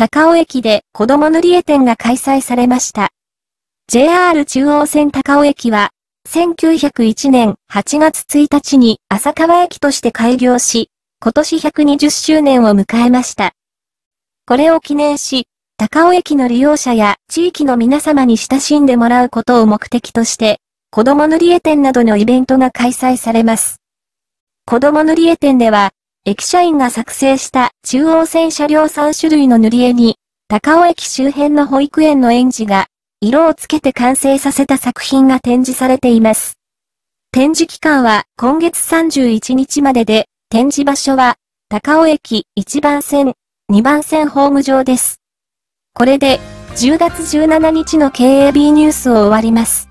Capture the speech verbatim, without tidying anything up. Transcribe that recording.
高尾駅で子ども塗り絵展が開催されました。ジェイアール 中央線高尾駅は、せんきゅうひゃくいちねんはちがつついたちに浅川駅として開業し、今年ひゃくにじゅっしゅうねんを迎えました。これを記念し、高尾駅の利用者や地域の皆様に親しんでもらうことを目的として、子ども塗り絵展などのイベントが開催されます。子ども塗り絵展では、駅社員が作成した中央線車両さんしゅるいの塗り絵に、高尾駅周辺の保育園の園児が、色をつけて完成させた作品が展示されています。展示期間は今月さんじゅういちにちまでで、展示場所は、高尾駅いちばんせん、にばんせんホーム上です。これで、じゅうがつじゅうしちにちのケーエービーニュースを終わります。